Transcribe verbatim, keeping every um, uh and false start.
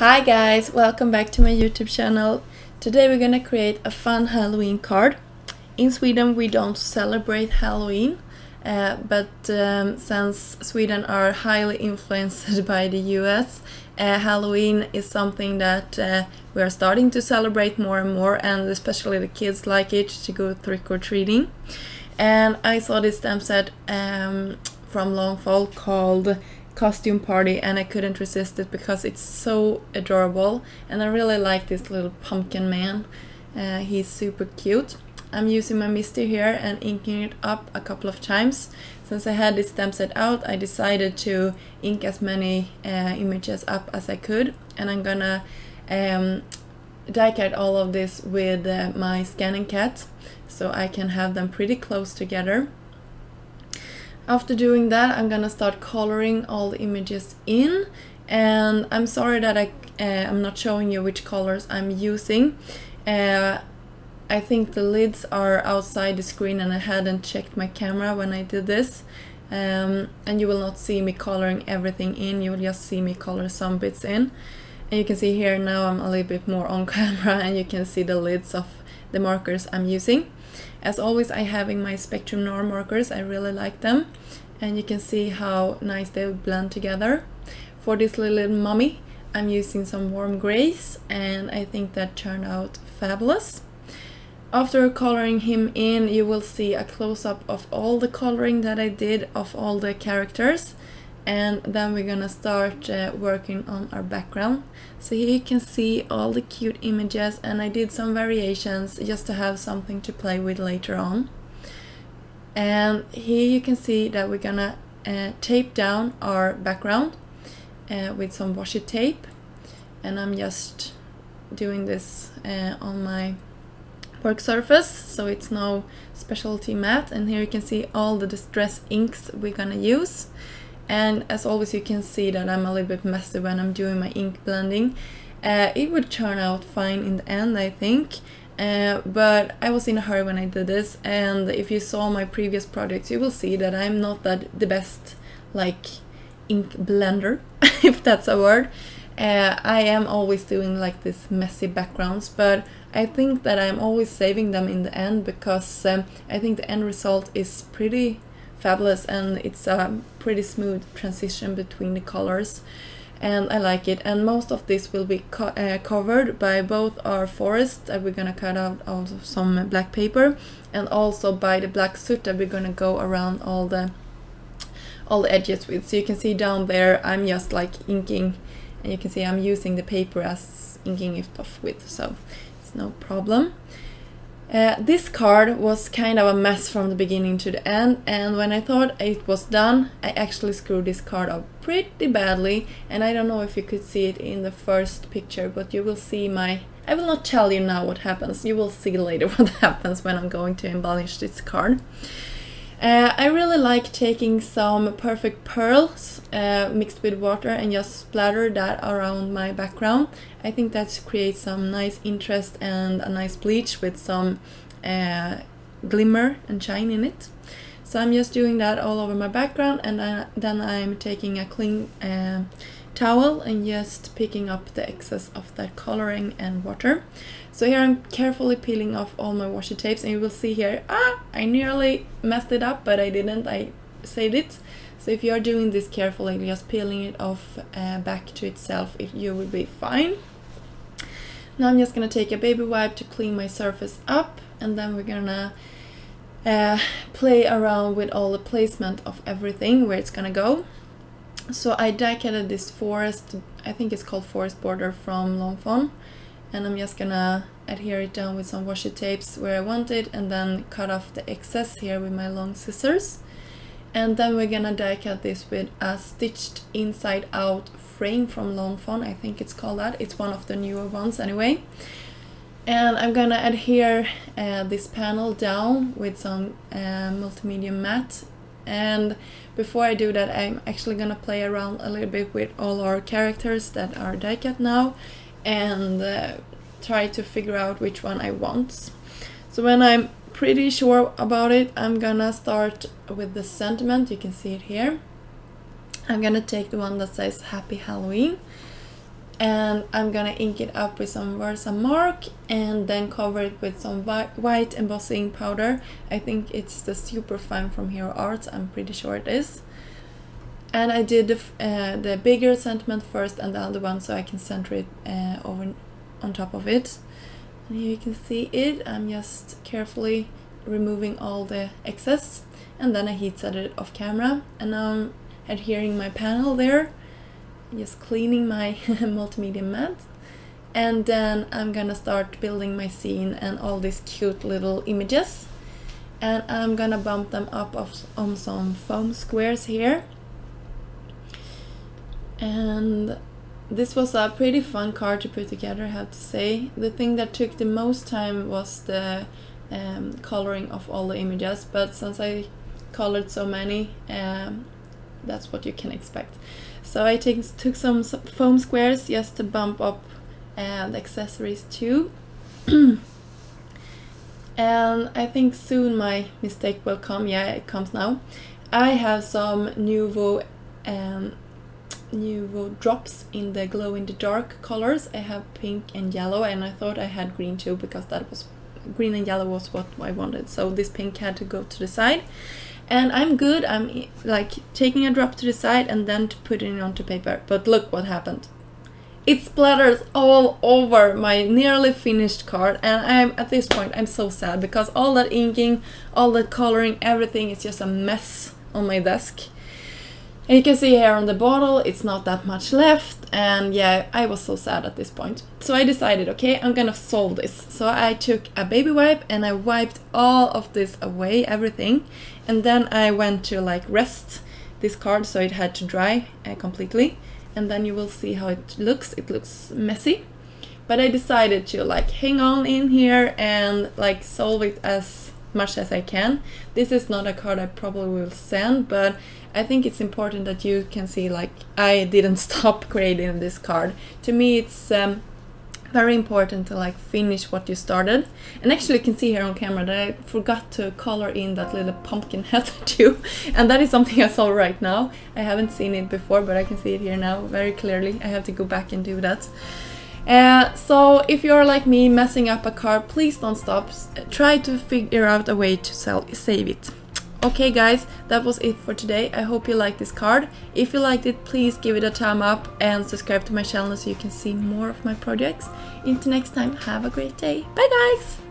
Hi guys, welcome back to my YouTube channel. Today we're gonna create a fun Halloween card. In Sweden we don't celebrate Halloween, uh, but um, since Sweden are highly influenced by the U S, uh, Halloween is something that uh, we are starting to celebrate more and more, and especially the kids like it to go trick-or-treating. And I saw this stamp set um, from Lawn Fawn called Costume Party, and I couldn't resist it because it's so adorable, and I really like this little pumpkin man. Uh, he's super cute. I'm using my mister here and inking it up a couple of times. Since I had this stamp set out, I decided to ink as many uh, images up as I could, and I'm gonna um, die cut all of this with uh, my Scan-N-Cat so I can have them pretty close together. After doing that, I'm gonna start coloring all the images in, and I'm sorry that I, uh, I'm not showing you which colors I'm using. Uh, I think the lids are outside the screen and I hadn't checked my camera when I did this. Um, and you will not see me coloring everything in, you will just see me color some bits in. And you can see here now I'm a little bit more on camera and you can see the lids of the markers I'm using. As always, I have in my Spectrum norm markers, I really like them. And you can see how nice they blend together. For this little mummy, I'm using some warm grays, and I think that turned out fabulous. After coloring him in, you will see a close-up of all the coloring that I did of all the characters. And then we're gonna start uh, working on our background. So here you can see all the cute images, and I did some variations just to have something to play with later on. And here you can see that we're gonna uh, tape down our background uh, with some washi tape, and I'm just doing this uh, on my work surface, so it's no specialty mat. And here you can see all the distress inks we're gonna use. And as always, you can see that I'm a little bit messy when I'm doing my ink blending. Uh, it would turn out fine in the end, I think. Uh, but I was in a hurry when I did this, and if you saw my previous projects, you will see that I'm not that the best, like, ink blender, if that's a word. Uh, I am always doing like this messy backgrounds, but I think that I'm always saving them in the end because um, I think the end result is pretty fabulous, and it's a pretty smooth transition between the colors, and I like it. And most of this will be co uh, covered by both our forest that we're gonna cut out out of some black paper, and also by the black soot that we're gonna go around all the all the edges with. So you can see down there I'm just like inking, and you can see I'm using the paper as inking it off with, so it's no problem. Uh, this card was kind of a mess from the beginning to the end, and when I thought it was done, I actually screwed this card up pretty badly, and I don't know if you could see it in the first picture, but you will see my... I will not tell you now what happens, you will see later what happens when I'm going to embellish this card. Uh, I really like taking some perfect pearls uh, mixed with water and just splatter that around my background. I think that creates some nice interest and a nice bleach with some uh, glimmer and shine in it. So I'm just doing that all over my background, and I, then I'm taking a clean uh, towel and just picking up the excess of that coloring and water. So here I'm carefully peeling off all my washi tapes, and you will see here, ah, I nearly messed it up, but I didn't, I saved it. So if you're doing this carefully, just peeling it off uh, back to itself, it, you will be fine. Now I'm just gonna take a baby wipe to clean my surface up, and then we're gonna uh, play around with all the placement of everything, where it's gonna go. So I die-cutted this forest, I think it's called forest border from Lawn Fawn, and I'm just gonna adhere it down with some washi tapes where I want it, and then cut off the excess here with my long scissors. And then we're gonna die-cut this with a stitched inside out frame from Lawn Fawn, I think it's called that, it's one of the newer ones anyway. And I'm gonna adhere uh, this panel down with some uh, multimedia mat. And before I do that, I'm actually gonna play around a little bit with all our characters that are die-cut now, and uh, try to figure out which one I want. So when I'm pretty sure about it, I'm gonna start with the sentiment, you can see it here. I'm gonna take the one that says Happy Halloween, and I'm gonna ink it up with some Versa mark and then cover it with some white embossing powder. I think it's the Superfine from Hero Arts, I'm pretty sure it is. And I did the, uh, the bigger sentiment first and the other one so I can center it uh, over on top of it. And here you can see it, I'm just carefully removing all the excess, and then I heat set it off camera, and now I'm adhering my panel there, just cleaning my multimedia mat, and then I'm gonna start building my scene and all these cute little images, and I'm gonna bump them up off on some foam squares here. And this was a pretty fun card to put together, I have to say. The thing that took the most time was the um, coloring of all the images, but since I colored so many, um, that's what you can expect. So I take, took some foam squares just to bump up uh, the accessories too. And I think soon my mistake will come. Yeah, it comes now. I have some Nuvo um, Nuvo drops in the glow in the dark colors. I have pink and yellow, and I thought I had green too, because that was green and yellow was what I wanted. So this pink had to go to the side. And I'm good, I'm like taking a drop to the side and then to put it onto paper. But look what happened. It splatters all over my nearly finished card, and I'm at this point I'm so sad because all that inking, all that coloring, everything is just a mess on my desk. And you can see here on the bottle, it's not that much left, and yeah, I was so sad at this point. So I decided, okay, I'm gonna solve this. So I took a baby wipe and I wiped all of this away, everything, and then I went to like rest this card so it had to dry uh, completely, and then you will see how it looks. It looks messy, but I decided to like hang on in here and like solve it as much as I can. This is not a card I probably will send, but I think it's important that you can see like I didn't stop creating this card. To me it's um, very important to like finish what you started. And actually you can see here on camera that I forgot to color in that little pumpkin hat too, and that is something I saw right now. I haven't seen it before, but I can see it here now very clearly. I have to go back and do that. Uh, so if you're like me messing up a card, please don't stop. Try to figure out a way to sell, save it. Okay guys, that was it for today. I hope you liked this card. If you liked it, please give it a thumb up and subscribe to my channel so you can see more of my projects. Until next time, have a great day. Bye guys!